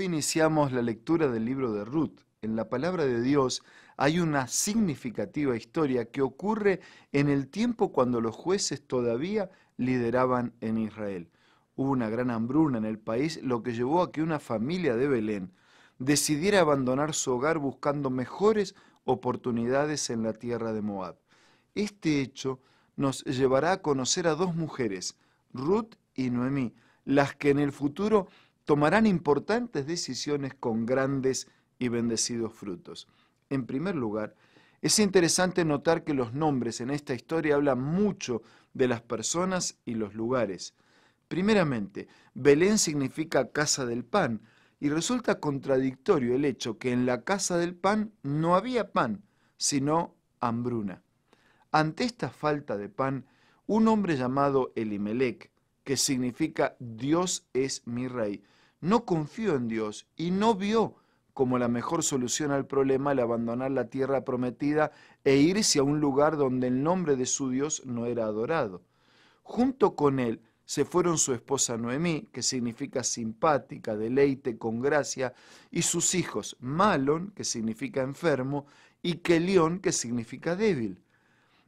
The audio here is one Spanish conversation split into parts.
Hoy iniciamos la lectura del libro de Rut. En la palabra de Dios hay una significativa historia que ocurre en el tiempo cuando los jueces todavía lideraban en Israel. Hubo una gran hambruna en el país, lo que llevó a que una familia de Belén decidiera abandonar su hogar buscando mejores oportunidades en la tierra de Moab. Este hecho nos llevará a conocer a dos mujeres, Rut y Noemí, las que en el futuro tomarán importantes decisiones con grandes y bendecidos frutos. En primer lugar, es interesante notar que los nombres en esta historia hablan mucho de las personas y los lugares. Primeramente, Belén significa casa del pan, y resulta contradictorio el hecho que en la casa del pan no había pan, sino hambruna. Ante esta falta de pan, un hombre llamado Elimelec, que significa Dios es mi rey, no confió en Dios y no vio como la mejor solución al problema el abandonar la tierra prometida e irse a un lugar donde el nombre de su Dios no era adorado. Junto con él se fueron su esposa Noemí, que significa simpática, deleite, con gracia, y sus hijos Malón, que significa enfermo, y Kelión, que significa débil.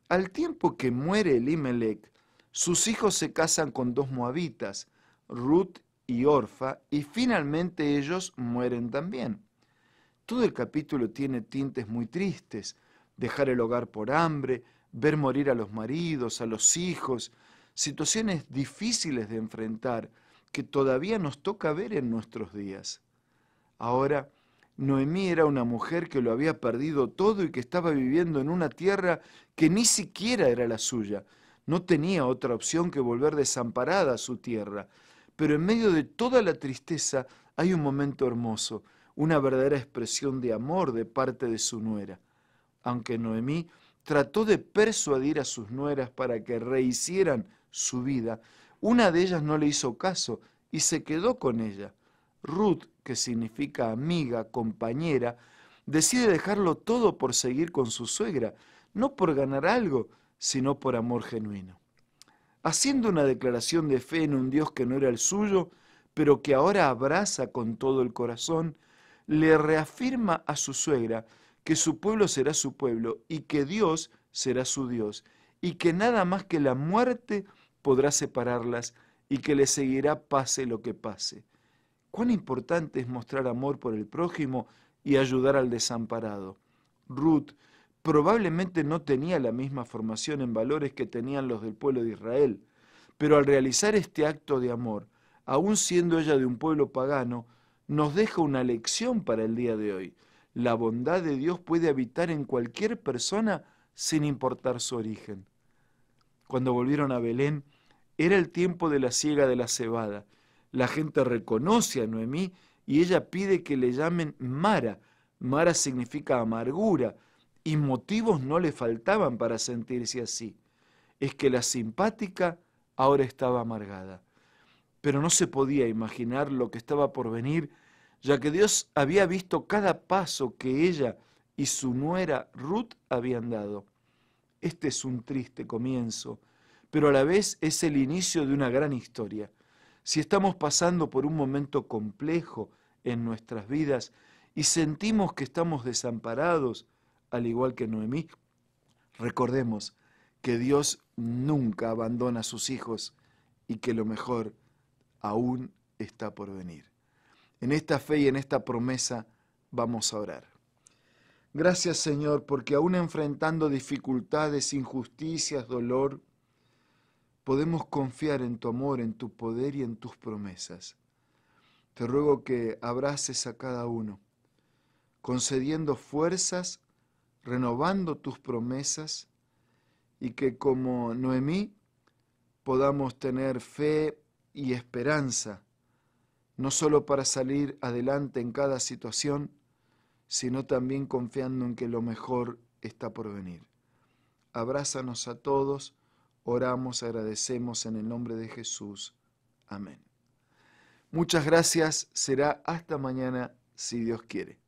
Al tiempo que muere Elimelec, sus hijos se casan con dos moabitas, Rut y Orfa, y finalmente ellos mueren también. Todo el capítulo tiene tintes muy tristes: dejar el hogar por hambre, ver morir a los maridos, a los hijos, situaciones difíciles de enfrentar que todavía nos toca ver en nuestros días. Ahora, Noemí era una mujer que lo había perdido todo y que estaba viviendo en una tierra que ni siquiera era la suya. No tenía otra opción que volver desamparada a su tierra. Pero en medio de toda la tristeza hay un momento hermoso, una verdadera expresión de amor de parte de su nuera. Aunque Noemí trató de persuadir a sus nueras para que rehicieran su vida, una de ellas no le hizo caso y se quedó con ella. Rut, que significa amiga, compañera, decide dejarlo todo por seguir con su suegra, no por ganar algo, sino por amor genuino. Haciendo una declaración de fe en un Dios que no era el suyo, pero que ahora abraza con todo el corazón, le reafirma a su suegra que su pueblo será su pueblo y que Dios será su Dios, y que nada más que la muerte podrá separarlas y que le seguirá pase lo que pase. Cuán importante es mostrar amor por el prójimo y ayudar al desamparado. Rut probablemente no tenía la misma formación en valores que tenían los del pueblo de Israel, pero al realizar este acto de amor, aun siendo ella de un pueblo pagano, nos deja una lección para el día de hoy. La bondad de Dios puede habitar en cualquier persona sin importar su origen. Cuando volvieron a Belén, era el tiempo de la siega de la cebada. La gente reconoce a Noemí y ella pide que le llamen Mara. Mara significa amargura, y motivos no le faltaban para sentirse así. Es que la simpática ahora estaba amargada. Pero no se podía imaginar lo que estaba por venir, ya que Dios había visto cada paso que ella y su nuera Rut habían dado. Este es un triste comienzo, pero a la vez es el inicio de una gran historia. Si estamos pasando por un momento complejo en nuestras vidas y sentimos que estamos desamparados, al igual que Noemí, recordemos que Dios nunca abandona a sus hijos y que lo mejor aún está por venir. En esta fe y en esta promesa vamos a orar. Gracias, Señor, porque aún enfrentando dificultades, injusticias, dolor, podemos confiar en tu amor, en tu poder y en tus promesas. Te ruego que abraces a cada uno, concediendo fuerzas, renovando tus promesas, y que como Noemí podamos tener fe y esperanza, no solo para salir adelante en cada situación, sino también confiando en que lo mejor está por venir. Abrázanos a todos, oramos, agradecemos en el nombre de Jesús. Amén. Muchas gracias, será hasta mañana si Dios quiere.